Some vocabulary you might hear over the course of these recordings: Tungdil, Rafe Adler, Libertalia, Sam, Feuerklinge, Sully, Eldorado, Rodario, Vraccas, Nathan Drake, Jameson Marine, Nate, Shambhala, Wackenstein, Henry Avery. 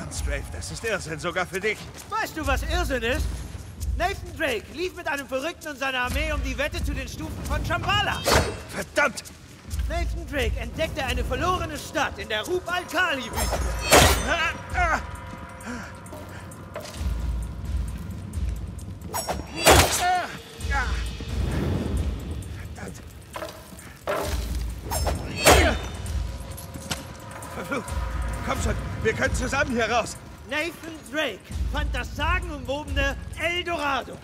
Ernst, Rafe, das ist Irrsinn, sogar für dich. Weißt du, was Irrsinn ist? Nathan Drake lief mit einem Verrückten und seiner Armee um die Wette zu den Stufen von Shambhala. Verdammt! Nathan Drake entdeckte eine verlorene Stadt in der Rub Al Khali-Wüste. Verdammt! Verflucht! Komm schon, wir können zusammen hier raus! Nathan Drake fand das sagenumwobene Eldorado.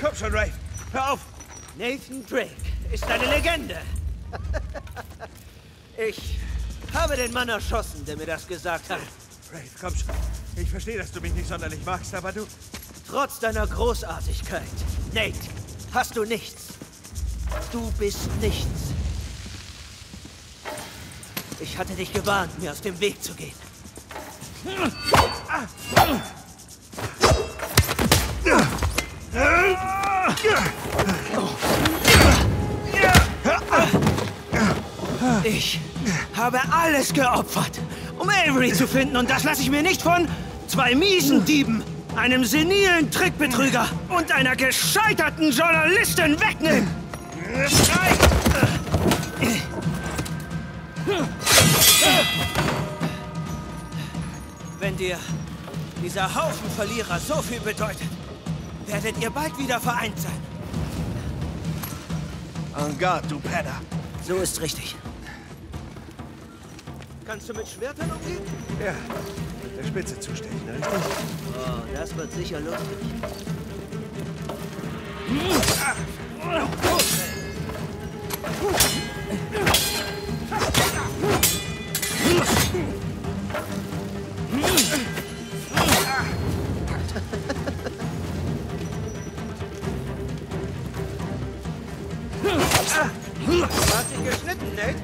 Komm schon, Rafe, hör auf! Nathan Drake ist eine Legende. Ich habe den Mann erschossen, der mir das gesagt hat. Rafe, komm schon. Ich verstehe, dass du mich nicht sonderlich magst, aber du... Trotz deiner Großartigkeit, Nate, hast du nichts. Du bist nichts. Ich hatte dich gewarnt, mir aus dem Weg zu gehen. Ich habe alles geopfert, um Avery zu finden, und das lasse ich mir nicht von zwei miesen Dieben, einem senilen Trickbetrüger und einer gescheiterten Journalistin wegnehmen. Wenn dir dieser Haufen Verlierer so viel bedeutet, werdet ihr bald wieder vereint sein. En garde, du Penner. So ist richtig. Kannst du mit Schwertern umgehen? Ja, mit der Spitze zustechen, richtig? Oh, das wird sicher lustig. Du hast ihn geschnitten, Nate?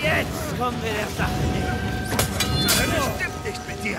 Jetzt kommen wir der Sache näher. Das stimmt nicht mit dir.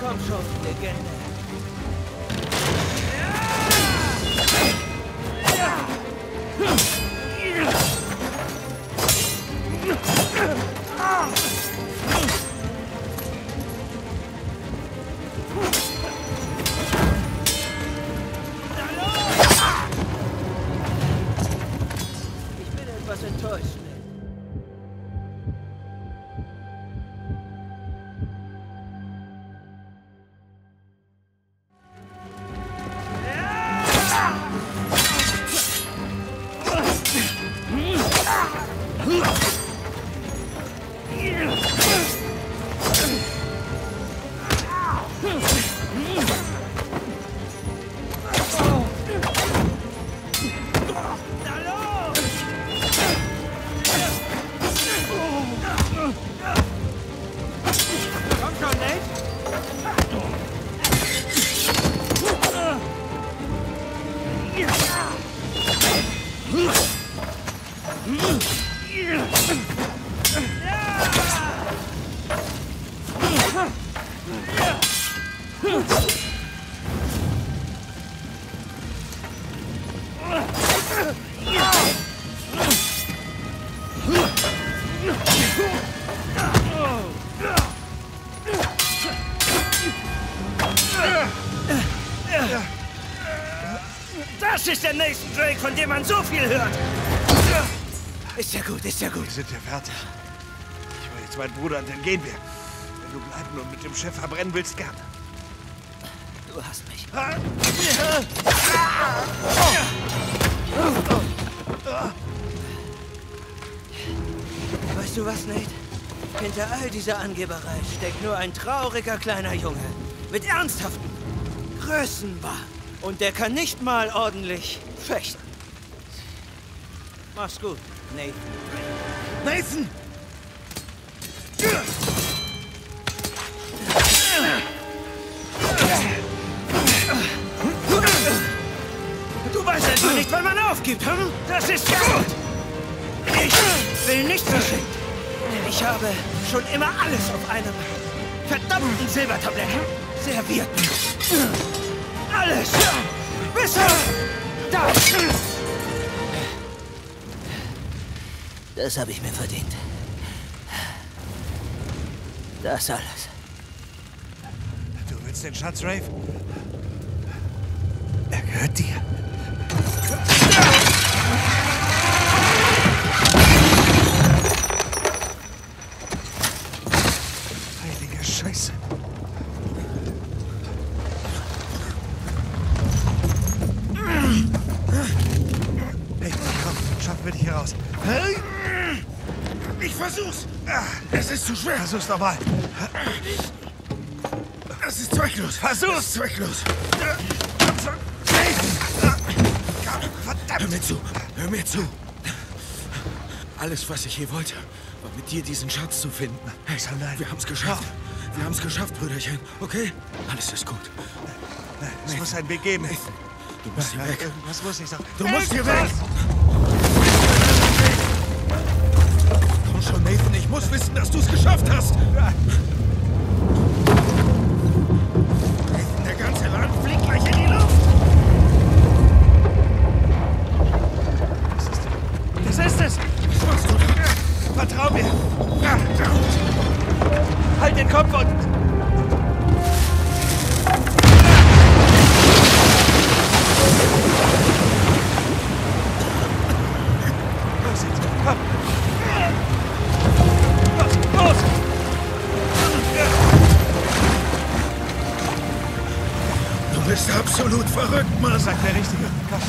Komm schon, Legende. Ich bin etwas enttäuscht. Das ist der Nathan Drake, von dem man so viel hört. Ist ja gut, ist ja gut. Sind wir fertig? Ich will jetzt meinen Bruder und dann gehen wir. Wenn du bleiben und mit dem Chef verbrennen willst, gerne. Du hast mich. Weißt du was, Nate? Hinter all dieser Angeberei steckt nur ein trauriger kleiner Junge. Mit ernsthaften Größenwahn. Und der kann nicht mal ordentlich fechten. Mach's gut, Nathan. Nathan! Du weißt einfach nicht, wann man aufgibt, hm? Das ist gut! Ich will nicht verschenkt, denn ich habe schon immer alles auf einem verdammten Silbertablett serviert. Alles! Bis da! Das habe ich mir verdient. Das alles. Du willst den Schatz, Rafe? Er gehört dir. Heilige Scheiße. Ich versuch's! Es ist zu schwer! Versuch's nochmal! Das ist zwecklos! Versuch's! Ist zwecklos! Verdammt! Hör mir zu! Hör mir zu! Alles, was ich hier wollte, war mit dir diesen Schatz zu finden. Hey, nein. Wir haben's geschafft! Wir haben's geschafft, Brüderchen! Okay? Alles ist gut! Nein, es muss einen Weg geben! Nathan, du musst hier weg! Was muss ich sagen? Du musst hier weg! Schon, Nathan, ich muss wissen, dass du es geschafft hast. Ja. Der ganze Laden fliegt gleich in die Luft. Das ist es. Das ist es. Was machst du? Ja. Vertrau mir. Ja. Halt den Kopf und... Absolut verrückt, Mann, sagt der Richtige. Komm.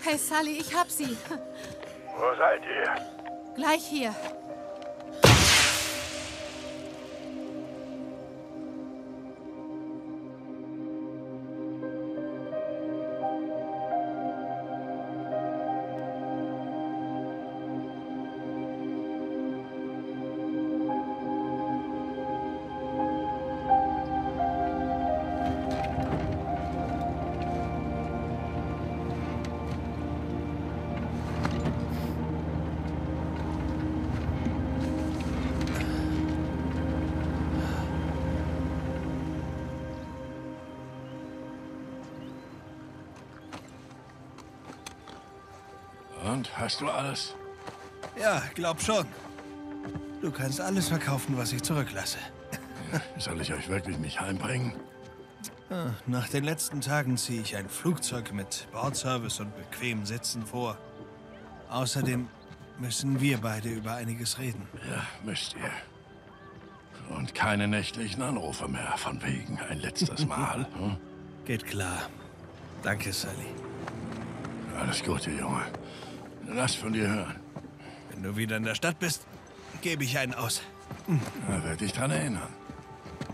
Hey, Sully, ich hab sie. Wo seid ihr? Gleich hier. Und, hast du alles? Ja, glaub schon. Du kannst alles verkaufen, was ich zurücklasse. Ja, soll ich euch wirklich nicht heimbringen? Nach den letzten Tagen ziehe ich ein Flugzeug mit Bordservice und bequemem Sitzen vor. Außerdem müssen wir beide über einiges reden. Ja, müsst ihr. Und keine nächtlichen Anrufe mehr, von wegen ein letztes Mal. Hm? Geht klar. Danke, Sully. Alles Gute, Junge. Lass von dir hören. Wenn du wieder in der Stadt bist, gebe ich einen aus. Da werde ich dran erinnern.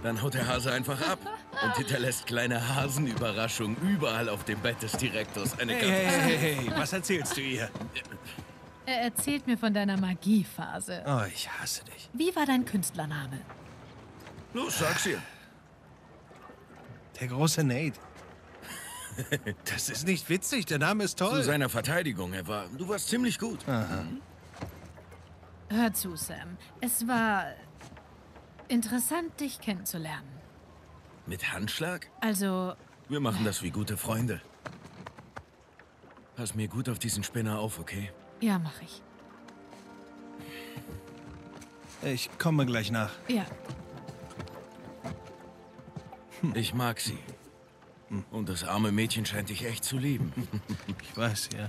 Dann haut der Hase einfach ab und hinterlässt kleine Hasenüberraschungen überall auf dem Bett des Direktors. Eine hey, was erzählst du ihr? Er erzählt mir von deiner Magiephase. Oh, ich hasse dich. Wie war dein Künstlername? Los, sag's ihr. Der große Nate. Das ist nicht witzig, der Name ist toll. Zu seiner Verteidigung, du warst ziemlich gut. Aha. Hör zu, Sam. Es war interessant, dich kennenzulernen. Mit Handschlag? Also... Wir machen das wie gute Freunde. Pass mir gut auf diesen Spinner auf, okay? Ja, mach ich. Ich komme gleich nach. Ja. Ich mag sie. Und das arme Mädchen scheint dich echt zu lieben. Ich weiß, ja.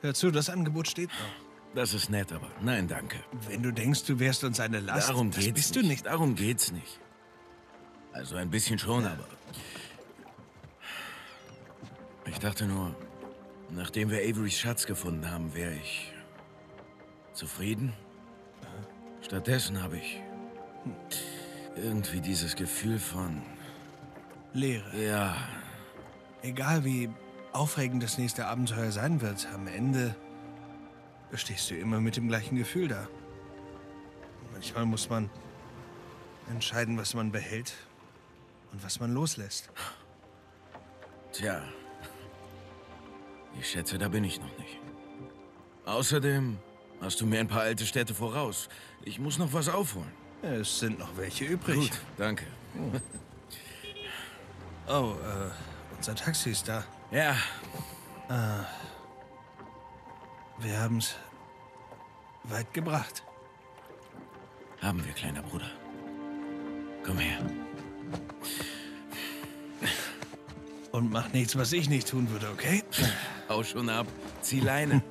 Hör zu, das Angebot steht noch. Das ist nett, aber nein, danke. Wenn du denkst, du wärst uns eine Last, darum geht's nicht. Darum geht's nicht. Also ein bisschen schon, ja. Aber... Ich dachte nur, nachdem wir Averys Schatz gefunden haben, wäre ich... zufrieden. Stattdessen habe ich... irgendwie dieses Gefühl von... Leere. Ja. Egal wie aufregend das nächste Abenteuer sein wird, am Ende... stehst du immer mit dem gleichen Gefühl da. Manchmal muss man entscheiden, was man behält und was man loslässt. Tja, ich schätze, da bin ich noch nicht. Außerdem hast du mir ein paar alte Städte voraus. Ich muss noch was aufholen. Es sind noch welche übrig. Gut, danke. Unser Taxi ist da. Ja. Wir haben's weit gebracht. Haben wir, kleiner Bruder. Komm her. Und mach nichts, was ich nicht tun würde, okay? Hau schon ab. Zieh Leine.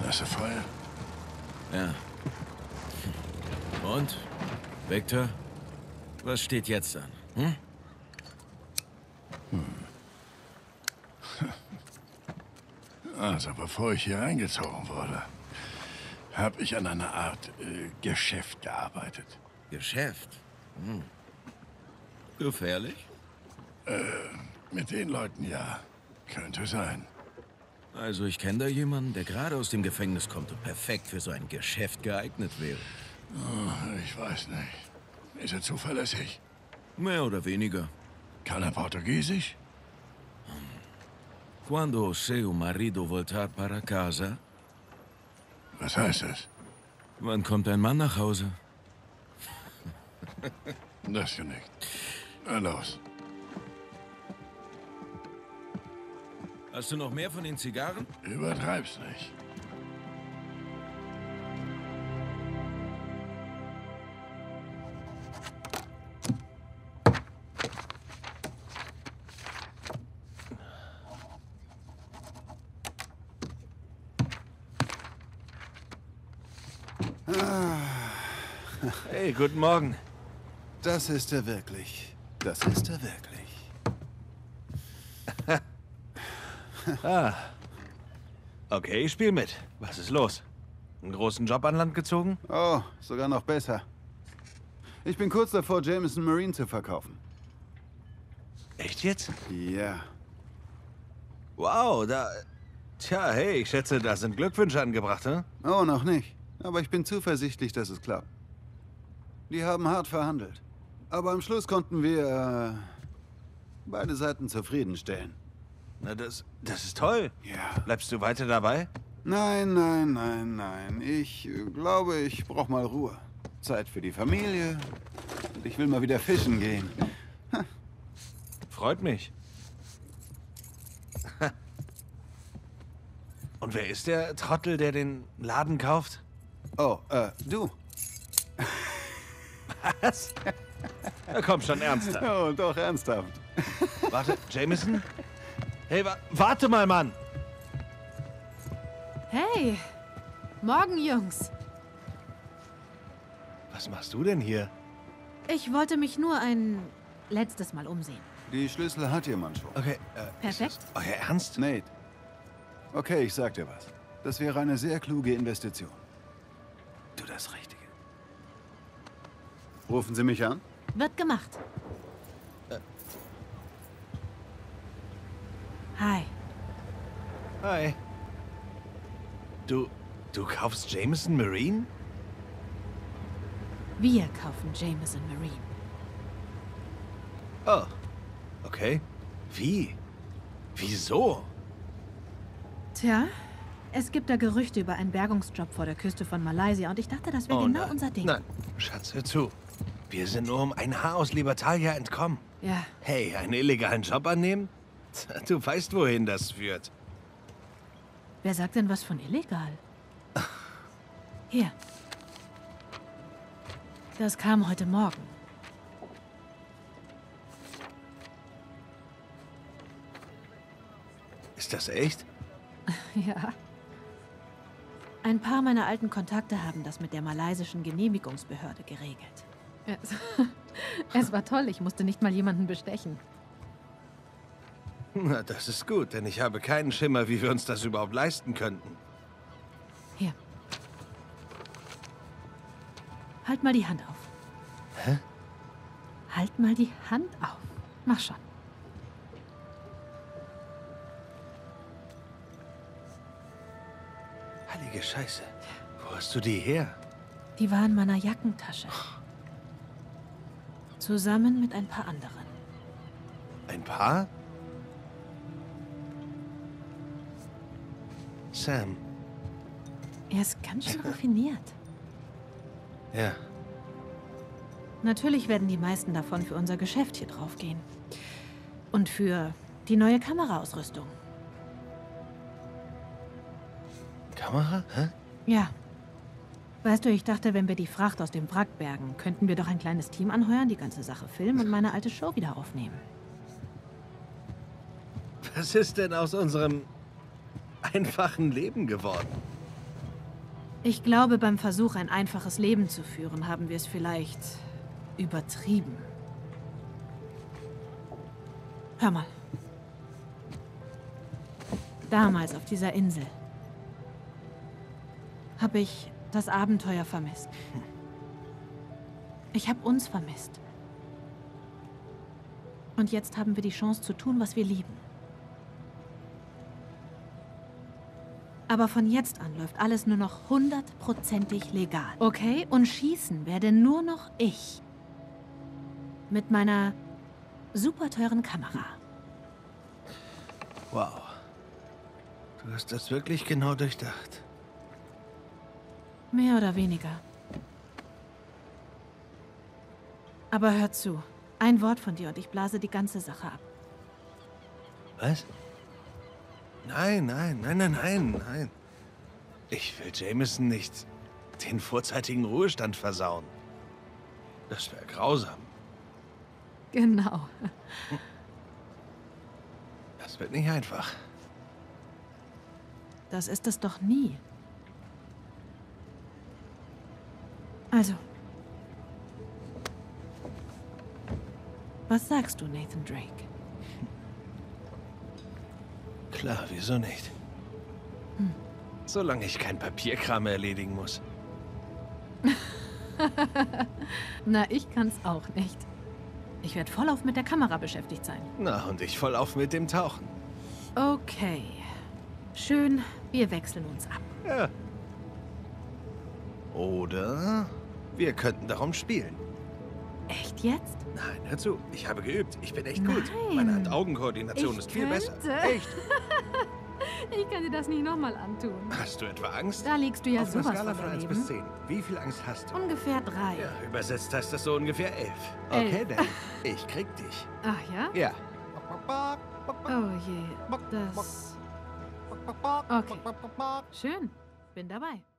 Das ist Feuer. Ja. Und? Victor? Was steht jetzt an? Also, bevor ich hier eingezogen wurde, habe ich an einer Art Geschäft gearbeitet. Geschäft? Gefährlich? Mit den Leuten ja. Könnte sein. Also, ich kenne da jemanden, der gerade aus dem Gefängnis kommt und perfekt für so ein Geschäft geeignet wäre. Ich weiß nicht. Ist er zuverlässig? Mehr oder weniger. Kann er Portugiesisch? Quando seu marido voltar para casa? Was heißt das? Wann kommt ein Mann nach Hause? Das hier nicht. Na los. Hast du noch mehr von den Zigarren? Übertreib's nicht. Hey, guten Morgen. Das ist er wirklich. Das ist er wirklich. Okay, ich spiel mit. Was ist los? Einen großen Job an Land gezogen? Oh, sogar noch besser. Ich bin kurz davor, Jameson Marine zu verkaufen. Echt jetzt? Ja. Wow, da... Tja, hey, ich schätze, da sind Glückwünsche angebracht, ne? Oh, noch nicht. Aber ich bin zuversichtlich, dass es klappt. Die haben hart verhandelt. Aber am Schluss konnten wir beide Seiten zufriedenstellen. Na, das ist toll. Ja. Bleibst du weiter dabei? Nein, nein, nein, nein. Ich glaube, ich brauche mal Ruhe. Zeit für die Familie. Und ich will mal wieder fischen gehen. Ha. Freut mich. Und wer ist der Trottel, der den Laden kauft? Oh, du. Was? Na komm schon, ernsthaft. Oh, doch, ernsthaft. Warte, Jameson? Hey, warte mal, Mann! Hey! Morgen, Jungs! Was machst du denn hier? Ich wollte mich nur ein letztes Mal umsehen. Die Schlüssel hat jemand schon. Okay, perfekt. Ist das euer Ernst? Nate. Okay, ich sag dir was. Das wäre eine sehr kluge Investition. Du das Richtige. Rufen Sie mich an? Wird gemacht. Hi. Hi. Du kaufst Jameson Marine? Wir kaufen Jameson Marine. Oh. Okay. Wie? Wieso? Tja, es gibt da Gerüchte über einen Bergungsjob vor der Küste von Malaysia und ich dachte, das wäre genau unser Ding. Nein, Schatz, hör zu. Wir sind nur um ein Haar aus Libertalia entkommen. Ja. Hey, einen illegalen Job annehmen? Du weißt, wohin das führt. Wer sagt denn was von illegal? Hier. Das kam heute Morgen. Ist das echt? Ja. Ein paar meiner alten Kontakte haben das mit der malaysischen Genehmigungsbehörde geregelt. Es war toll, ich musste nicht mal jemanden bestechen. Na, das ist gut, denn ich habe keinen Schimmer, wie wir uns das überhaupt leisten könnten. Hier. Halt mal die Hand auf. Hä? Halt mal die Hand auf. Mach schon. Heilige Scheiße. Wo hast du die her? Die war in meiner Jackentasche. Zusammen mit ein paar anderen. Ein paar? Sam. Er ist ganz schön raffiniert. Ja. Natürlich werden die meisten davon für unser Geschäft hier drauf gehen. Und für die neue Kameraausrüstung. Kamera? Hä? Ja. Weißt du, ich dachte, wenn wir die Fracht aus dem Wrack bergen, könnten wir doch ein kleines Team anheuern, die ganze Sache filmen und meine alte Show wieder aufnehmen. Was ist denn aus unserem einfachen Leben geworden? Ich glaube, beim Versuch, ein einfaches Leben zu führen, haben wir es vielleicht übertrieben. Hör mal. Damals auf dieser Insel habe ich das Abenteuer vermisst. Ich habe uns vermisst. Und jetzt haben wir die Chance zu tun, was wir lieben. Aber von jetzt an läuft alles nur noch 100% legal. Okay? Und schießen werde nur noch ich. Mit meiner super teuren Kamera. Wow. Du hast das wirklich genau durchdacht. Mehr oder weniger. Aber hör zu. Ein Wort von dir und ich blase die ganze Sache ab. Was? Nein, nein, nein, nein, nein, nein. Ich will Jameson nicht den vorzeitigen Ruhestand versauen. Das wäre grausam. Genau. Das wird nicht einfach. Das ist es doch nie. Also. Was sagst du, Nathan Drake? Klar, wieso nicht? Hm. Solange ich kein Papierkram erledigen muss. Na, ich kann's auch nicht. Ich werde vollauf mit der Kamera beschäftigt sein. Na, und ich vollauf mit dem Tauchen. Okay. Schön, wir wechseln uns ab. Ja. Oder wir könnten darum spielen. Echt jetzt? Nein, hör zu. Ich habe geübt. Ich bin echt gut. Meine Hand-Augen-Koordination ist viel besser. Echt? Ich kann dir das nicht nochmal antun. Hast du etwa Angst? Da liegst du ja sowas von daneben. Auf einer Skala von 1 bis 10. Wie viel Angst hast du? Ungefähr 3. Ja, übersetzt heißt das so ungefähr 11. Okay, dann. Ich krieg dich. Ach ja? Ja. Oh je, das... Okay. Schön. Bin dabei.